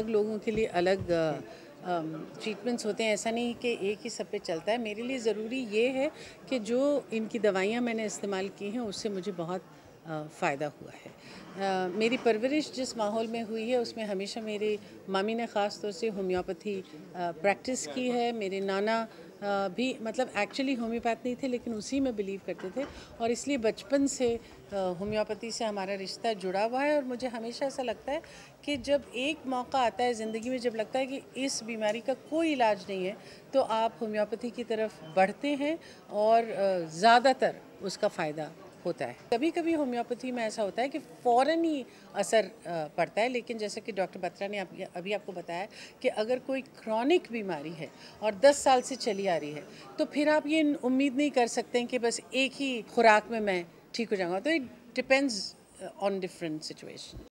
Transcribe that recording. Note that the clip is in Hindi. अलग लोगों के लिए अलग ट्रीटमेंट्स होते हैं, ऐसा नहीं कि एक ही सब पे चलता है। मेरे लिए ज़रूरी ये है कि जो इनकी दवाइयाँ मैंने इस्तेमाल की हैं उससे मुझे बहुत फ़ायदा हुआ है। मेरी परवरिश जिस माहौल में हुई है उसमें हमेशा मेरी मामी ने ख़ास तौर से होम्योपैथी प्रैक्टिस की है। मेरे नाना भी मतलब एक्चुअली होम्योपैथ नहीं थे लेकिन उसी में बिलीव करते थे और इसलिए बचपन से होम्योपैथी से हमारा रिश्ता जुड़ा हुआ है। और मुझे हमेशा ऐसा लगता है कि जब एक मौका आता है ज़िंदगी में, जब लगता है कि इस बीमारी का कोई इलाज नहीं है, तो आप होम्योपैथी की तरफ बढ़ते हैं और ज़्यादातर उसका फ़ायदा होता है। कभी कभी होम्योपैथी में ऐसा होता है कि फ़ौरन ही असर पड़ता है, लेकिन जैसे कि डॉक्टर बत्रा ने अभी आपको बताया कि अगर कोई क्रॉनिक बीमारी है और 10 साल से चली आ रही है तो फिर आप ये उम्मीद नहीं कर सकते हैं कि बस एक ही खुराक में मैं ठीक हो जाऊँगा। तो it depends on different situation.